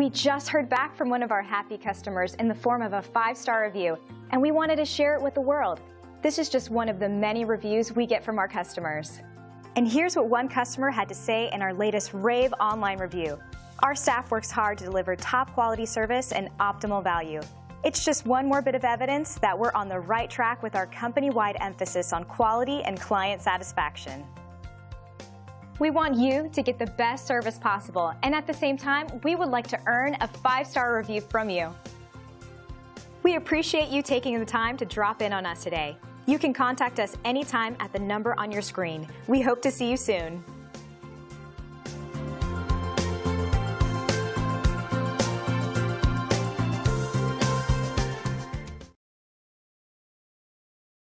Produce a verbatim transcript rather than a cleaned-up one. We just heard back from one of our happy customers in the form of a five-star review, and we wanted to share it with the world. This is just one of the many reviews we get from our customers. And here's what one customer had to say in our latest rave online review. Our staff works hard to deliver top quality service and optimal value. It's just one more bit of evidence that we're on the right track with our company-wide emphasis on quality and client satisfaction. We want you to get the best service possible, and at the same time, we would like to earn a five-star review from you. We appreciate you taking the time to drop in on us today. You can contact us anytime at the number on your screen. We hope to see you soon.